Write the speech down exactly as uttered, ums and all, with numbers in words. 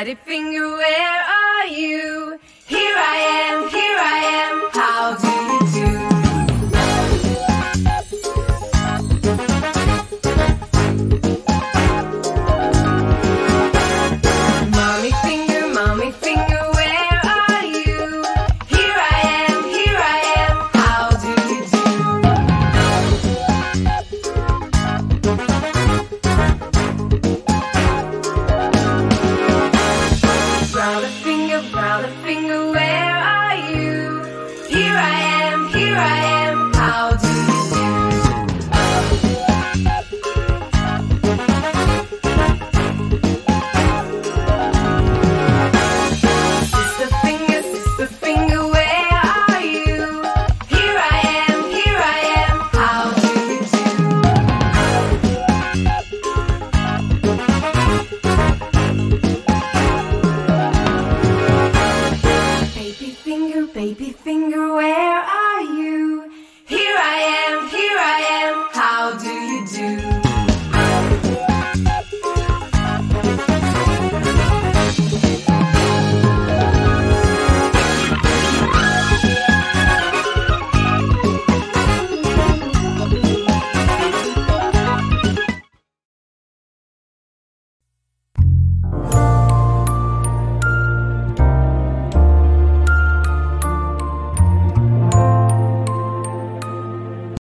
Daddy Finger, where are you? Here I am, here I am.